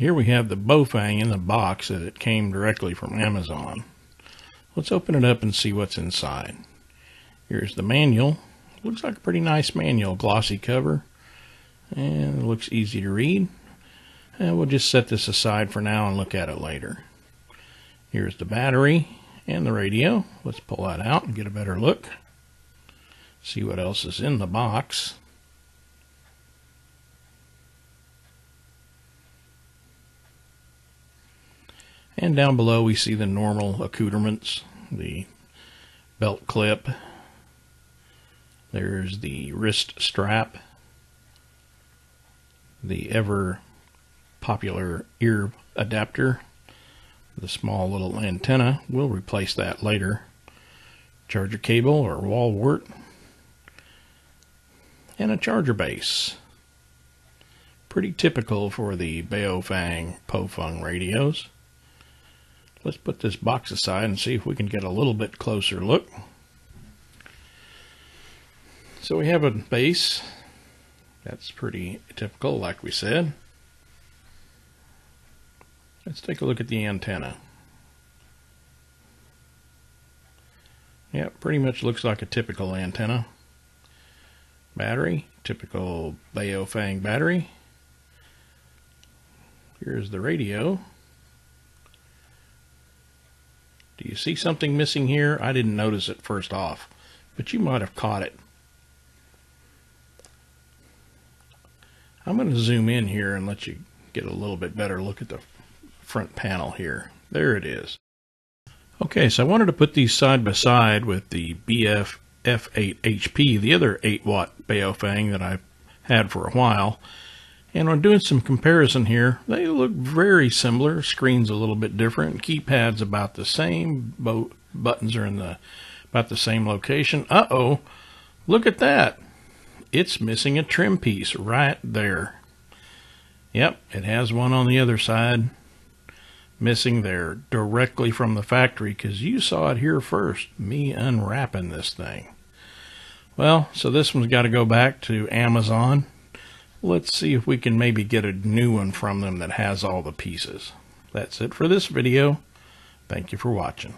Here we have the Baofeng in the box as it came directly from Amazon. Let's open it up and see what's inside. Here's the manual. Looks like a pretty nice manual, glossy cover, and it looks easy to read. And we'll just set this aside for now and look at it later. Here's the battery and the radio. Let's pull that out and get a better look. See what else is in the box. And down below we see the normal accoutrements, the belt clip, there's the wrist strap, the ever popular ear adapter, the small little antenna, we'll replace that later, charger cable or wall wart, and a charger base. Pretty typical for the Baofeng Baofeng radios. Let's put this box aside and see if we can get a little bit closer look. So we have a base. That's pretty typical, like we said. Let's take a look at the antenna. Yeah, pretty much looks like a typical antenna. Battery, typical Baofeng battery. Here's the radio. Do you see something missing here? I didn't notice it first off, but you might have caught it. I'm going to zoom in here and let you get a little bit better look at the front panel here. There it is. Okay, so I wanted to put these side by side with the BF-F8HP, the other 8-watt Baofeng that I've had for a while. And when doing some comparison here, they look very similar. Screen's a little bit different. Keypad's about the same. Buttons are in about the same location. Uh-oh, look at that. It's missing a trim piece right there. Yep, it has one on the other side. Missing there directly from the factory because you saw it here first, me unwrapping this thing. Well, so this one's got to go back to Amazon. Let's see if we can maybe get a new one from them that has all the pieces. That's it for this video. Thank you for watching.